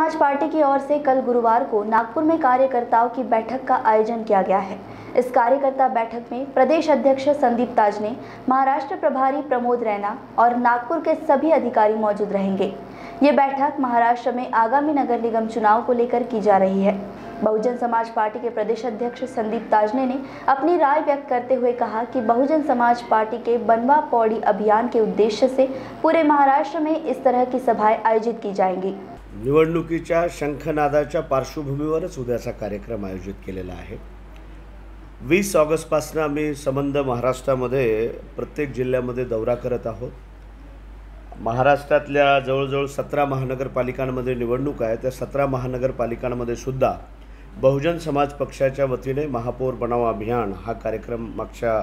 समाज पार्टी की ओर से कल गुरुवार को नागपुर में कार्यकर्ताओं की बैठक का आयोजन किया गया है। इस कार्यकर्ता बैठक में प्रदेश अध्यक्ष संदीप ताजने, महाराष्ट्र प्रभारी प्रमोद रैना और नागपुर के सभी अधिकारी मौजूद रहेंगे। ये बैठक महाराष्ट्र में आगामी नगर निगम चुनाव को लेकर की जा रही है। बहुजन समाज पार्टी के प्रदेश अध्यक्ष संदीप ताजने ने अपनी राय व्यक्त करते हुए कहा कि बहुजन समाज पार्टी के बनवा पौड़ी अभियान के उद्देश्य से पूरे महाराष्ट्र में इस तरह की सभाएं आयोजित की जाएंगी। निवडणुकीच्या शंखनादाच्या पार्श्वभूमीवरच उद्याचा कार्यक्रम आयोजित केलेला आहे। 20 ऑगस्टपासून आम्ही संबंध महाराष्ट्रामध्ये प्रत्येक जिल्ह्यामध्ये दौरा करत आहोत। महाराष्ट्रातल्या जवळजवळ 17 महानगरपालिकांमध्ये निवडणूक आहे। त्या 17 महानगरपालिकांमध्ये सुद्धा बहुजन समाज पक्षाच्या वतीने महापौर बनवा अभियान हा कार्यक्रम मागच्या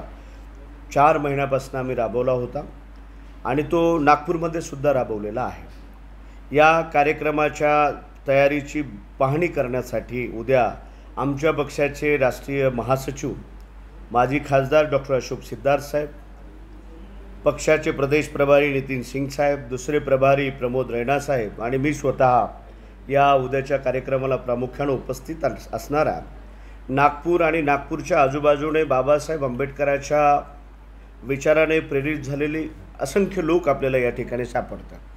4 महिन्यापासून आम्ही राबवला होता आणि तो नागपूरमध्ये सुद्धा राबवलेला आहे। या कार्यक्रमाच्या तयारीची पाहणी करण्यासाठी उद्या आमच्या पक्षाचे राष्ट्रीय महासचिव माजी खासदार डॉक्टर अशोक सिद्धार्थ साहेब, पक्षाचे प्रदेश प्रभारी नितिन सिंह साहेब, दुसरे प्रभारी प्रमोद रैना साहेब आणि मी स्वतः या उद्याच्या कार्यक्रमाला प्रामुख्याने उपस्थित असणारा नागपूर आणि नागपूरच्या आजूबाजूने बाबासाहेब आंबेडकराच्या विचाराने प्रेरित झालेले असंख्य लोक आपल्याला या ठिकाणी सापडतात।